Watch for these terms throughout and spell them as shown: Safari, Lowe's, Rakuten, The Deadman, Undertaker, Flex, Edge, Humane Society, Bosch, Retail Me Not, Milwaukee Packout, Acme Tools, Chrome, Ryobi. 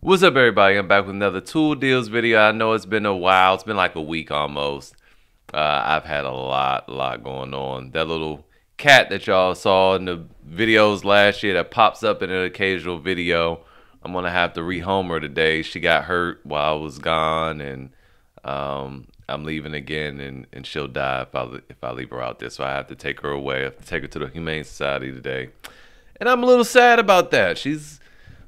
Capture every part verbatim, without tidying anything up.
What's up, everybody? I'm back with another tool deals video. I know it's been a while. It's been like a week almost. Uh, I've had a lot, lot going on. That little cat that y'all saw in the videos last year that pops up in an occasional video, I'm going to have to rehome her today. She got hurt while I was gone, and um, I'm leaving again, and, and she'll die if I, if I leave her out there. So I have to take her away. I have to take her to the Humane Society today. And I'm a little sad about that. She's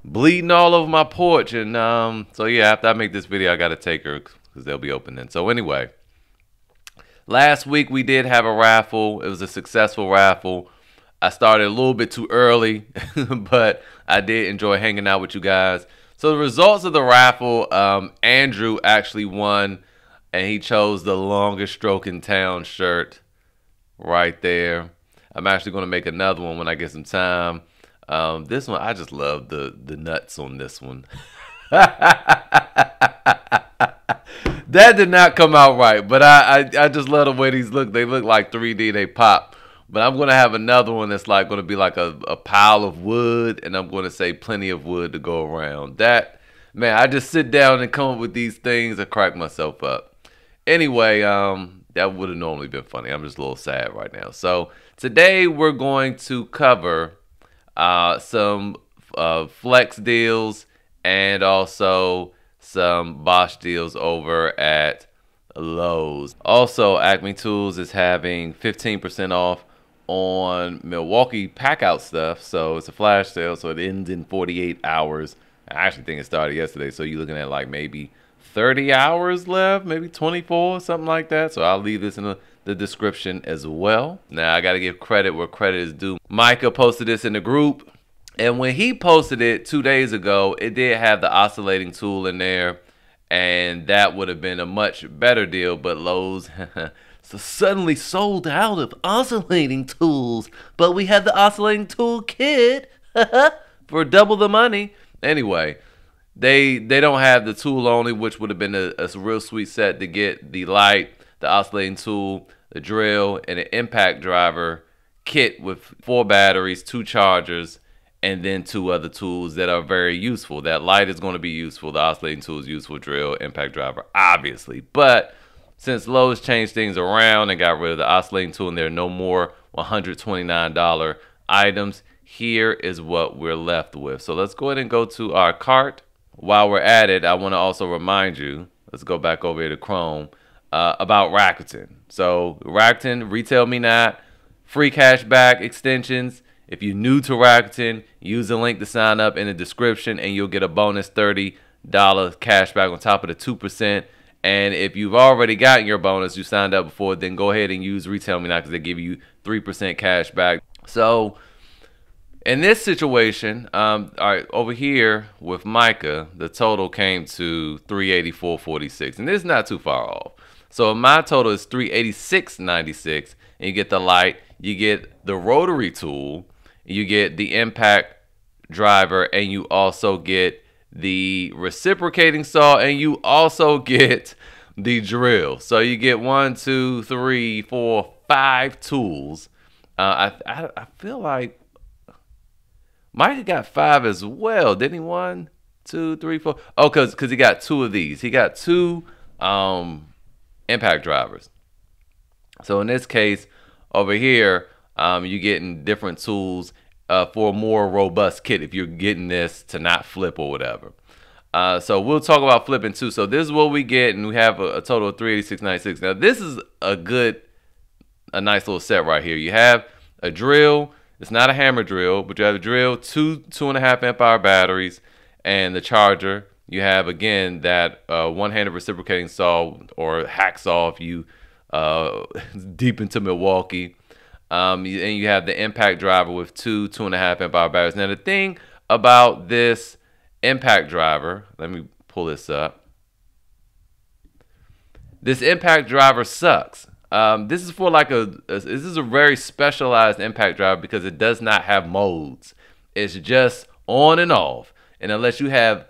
bleeding all over my porch, and um so yeah, after I make this video I gotta take her because they'll be open then. So anyway, last week we did have a raffle. It was a successful raffle. I started a little bit too early but I did enjoy hanging out with you guys. So the results of the raffle, um Andrew actually won, and he chose the longest stroke in town shirt right there. I'm actually going to make another one when I get some time. Um, this one, I just love the, the nuts on this one. That did not come out right, but I, I, I just love the way these look. They look like three D, they pop. But I'm going to have another one that's like going to be like a, a pile of wood, and I'm going to say plenty of wood to go around. That, man, I just sit down and come up with these things and crack myself up. Anyway, um, that would have normally been funny. I'm just a little sad right now. So today we're going to cover Uh, some uh, Flex deals and also some Bosch deals over at Lowe's. Also, Acme Tools is having fifteen percent off on Milwaukee Packout stuff. So it's a flash sale, so it ends in forty-eight hours. I actually think it started yesterday, so you're looking at like maybe thirty hours left, maybe twenty-four, something like that. So I'll leave this in the, the description as well. Now I gotta give credit where credit is due. Micah posted this in the group, and when he posted it two days ago, it did have the oscillating tool in there, and that would have been a much better deal, but Lowe's so suddenly sold out of oscillating tools, but we had the oscillating tool kit for double the money. Anyway, They they don't have the tool only, which would have been a, a real sweet set to get the light, the oscillating tool, the drill, and an impact driver kit with four batteries, two chargers, and then two other tools that are very useful. That light is going to be useful, the oscillating tool is useful, drill, impact driver, obviously. But since Lowe's changed things around and got rid of the oscillating tool and there are no more one hundred twenty-nine dollar items, here is what we're left with. So let's go ahead and go to our cart. While we're at it, I want to also remind you, let's go back over here to Chrome, uh, about Rakuten. So Rakuten, Retail Me Not, free cash back extensions. If you're new to Rakuten, use the link to sign up in the description and you'll get a bonus thirty dollar cash back on top of the two percent. And if you've already gotten your bonus, you signed up before, then go ahead and use Retail Me Not because they give you three percent cash back. So in this situation, um, all right, over here with Micah, the total came to three eighty-four forty-six, and this is not too far off. So my total is three eighty-six ninety-six, and you get the light, you get the rotary tool, you get the impact driver, and you also get the reciprocating saw, and you also get the drill. So you get one, two, three, four, five tools. Uh, I, I, I feel like Micah got five as well, didn't he? One, two, three, four. Oh, because because he got two of these. He got two um, impact drivers. So in this case, over here, um, you're getting different tools uh, for a more robust kit if you're getting this to not flip or whatever. Uh, so we'll talk about flipping too. So this is what we get, and we have a, a total of three eighty-six ninety-six. Now this is a good, a nice little set right here. You have a drill. It's not a hammer drill, but you have a drill, two two and a half amp hour batteries, and the charger. You have again that uh, one-handed reciprocating saw or hacksaw if you uh, deep into Milwaukee, um, and you have the impact driver with two two and a half amp hour batteries. Now the thing about this impact driver, let me pull this up. This impact driver sucks. Um, this is for like a, a, this is a very specialized impact driver because it does not have modes. It's just on and off. And unless you have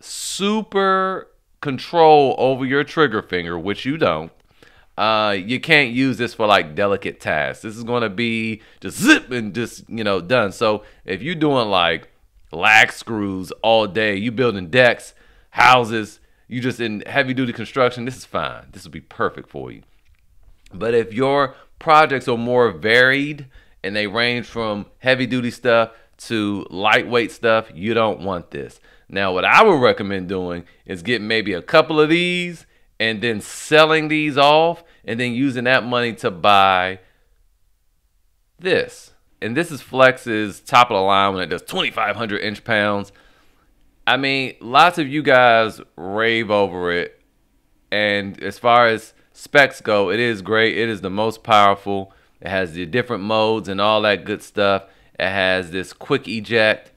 super control over your trigger finger, which you don't, uh, you can't use this for like delicate tasks. This is going to be just zip and just, you know, done. So if you're doing like lag screws all day. You building decks, houses, you just in heavy duty construction, this is fine. This will be perfect for you. But if your projects are more varied and they range from heavy duty stuff to lightweight stuff, you don't want this. Now, what I would recommend doing is getting maybe a couple of these and then selling these off and then using that money to buy this. And this is Flex's top of the line when it does twenty-five hundred inch pounds. I mean, lots of you guys rave over it. And as far as specs go, it is great. It is the most powerful. It has the different modes and all that good stuff. It has this quick eject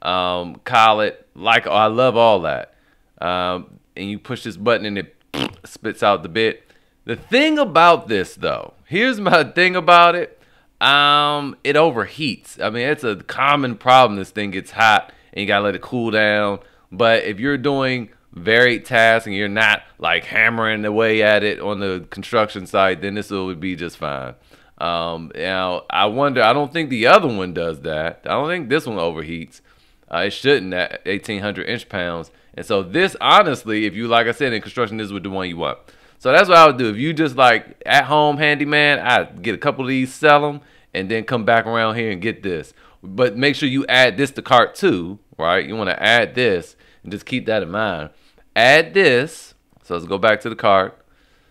um, collet. Like, oh, I love all that. Um, and you push this button and it spits out the bit. The thing about this, though, here's my thing about it. Um, it overheats. I mean, it's a common problem. This thing gets hot and you gotta let it cool down. But if you're doing varied tasks and you're not like hammering away at it on the construction site, then this will be just fine. Um, now I wonder, I don't think the other one does that. I don't think this one overheats. Uh, it shouldn't at eighteen hundred inch pounds. And so this, honestly, if you, like I said, in construction, this would be the one you want. So that's what I would do. If you just like at home handyman, I'd get a couple of these, sell them, and then come back around here and get this. But make sure you add this to cart too, right? You want to add this and just keep that in mind. Add this. So let's go back to the cart.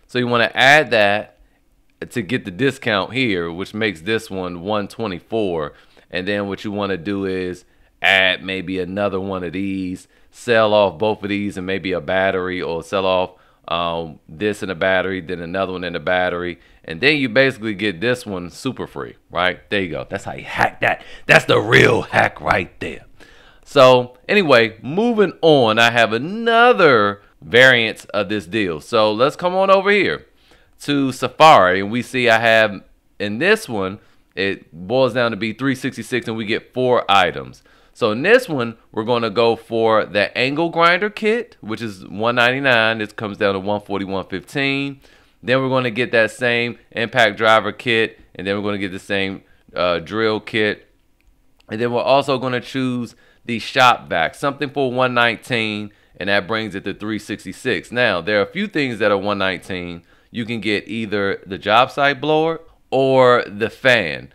So you want to add that to get the discount here, which makes this one one twenty-four. And then what you want to do is add maybe another one of these, sell off both of these and maybe a battery, or sell off um this and a battery, then another one and a battery, and then you basically get this one super free, right? There you go. That's how you hack that. That's the real hack right there. So anyway, moving on, I have another variant of this deal. So let's come on over here to Safari, and we see I have in this one, it boils down to be three sixty-six, and we get four items. So in this one, we're going to go for the angle grinder kit, which is one ninety-nine. This comes down to one forty-one fifteen. Then we're going to get that same impact driver kit, and then we're going to get the same uh, drill kit. And then we're also going to choose the shop vac, something for one nineteen, and that brings it to three sixty-six. Now, there are a few things that are one nineteen. You can get either the job site blower or the fan.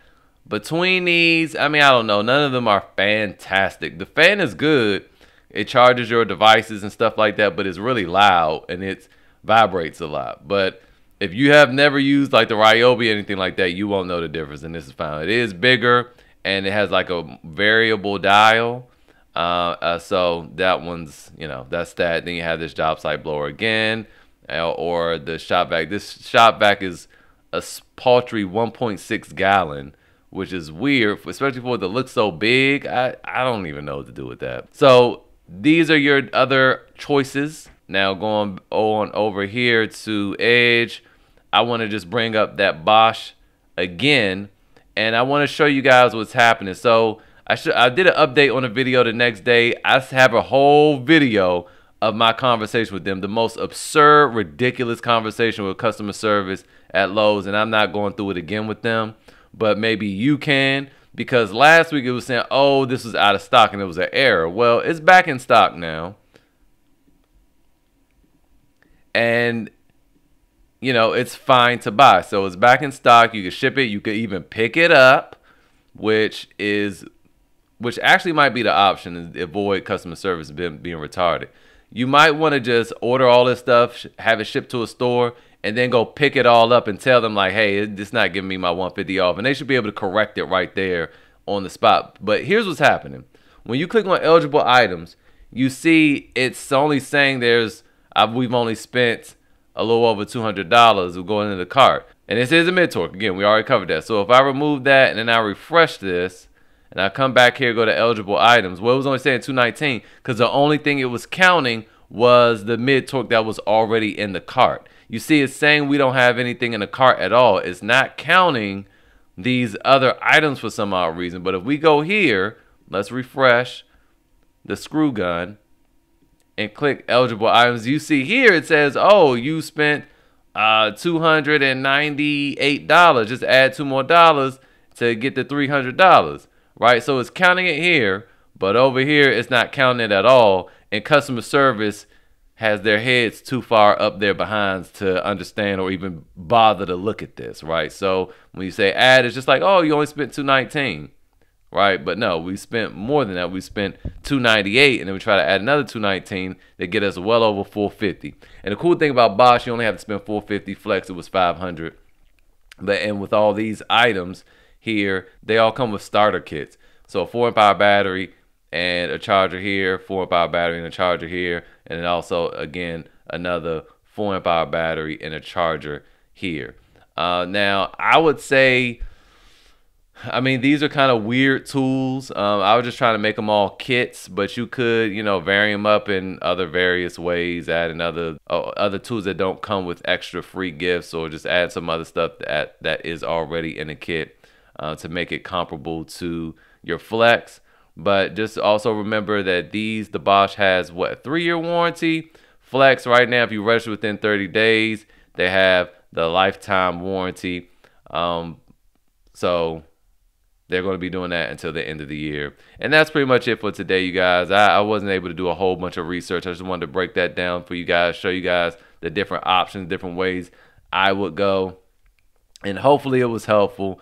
Between these, I mean, I don't know. None of them are fantastic. The fan is good. It charges your devices and stuff like that, but it's really loud and it vibrates a lot. But if you have never used like the Ryobi or anything like that, you won't know the difference, and this is fine. It is bigger and it has like a variable dial. Uh, uh, so that one's, you know, that's that. Then you have this job site blower again, uh, or the shop vac. This shop vac is a paltry one point six gallon. Which is weird, especially for it to look so big. I, I don't even know what to do with that. So these are your other choices. Now going on over here to Edge, I want to just bring up that Bosch again, and I want to show you guys what's happening. So I, should, I did an update on a video the next day. I have a whole video of my conversation with them, the most absurd, ridiculous conversation with customer service at Lowe's, and I'm not going through it again with them. But maybe you can, because last week it was saying, oh, this was out of stock and it was an error. Well, it's back in stock now. And, you know, it's fine to buy. So it's back in stock. You can ship it. You could even pick it up, which is, which actually might be the option to avoid customer service being, being retarded. You might want to just order all this stuff, have it shipped to a store, and then go pick it all up and tell them like, hey, it's not giving me my one fifty off. And they should be able to correct it right there on the spot. But here's what's happening. When you click on eligible items, you see it's only saying there's, uh, we've only spent a little over two hundred dollars going into the cart. And this is a mid-torque. Again, we already covered that. So if I remove that and then I refresh this and I come back here, go to eligible items, well, it was only saying two nineteen because the only thing it was counting was the mid-torque that was already in the cart. You see, it's saying we don't have anything in the cart at all. It's not counting these other items for some odd reason. But if we go here, let's refresh the screw gun and click eligible items. You see here, it says, oh, you spent uh, two hundred ninety-eight dollars. Just add two more dollars to get the three hundred dollars, right? So it's counting it here, But over here, it's not counted at all. And customer service has their heads too far up their behinds to understand or even bother to look at this, right? So when you say add, it's just like, oh, you only spent two nineteen, right? But no, we spent more than that. We spent two ninety-eight, and then we try to add another two nineteen that get us well over four fifty. And the cool thing about Bosch, you only have to spend four fifty. Flex, it was five hundred. But and with all these items here, they all come with starter kits. So a four amp hour battery and a charger here, four amp hour battery and a charger here, and then also again another four amp hour battery and a charger here. Uh, now I would say, I mean, these are kind of weird tools. Um, I was just trying to make them all kits, but you could, you know, vary them up in other various ways, adding other uh, other tools that don't come with extra free gifts, or just add some other stuff that that is already in a kit uh, to make it comparable to your Flex. But just also remember that these, the Bosch has what, three year warranty. Flex right now, if you register within thirty days, they have the lifetime warranty. Um, so they're going to be doing that until the end of the year. And that's pretty much it for today, you guys. I, I wasn't able to do a whole bunch of research. I just wanted to break that down for you guys, show you guys the different options, different ways I would go. And hopefully it was helpful.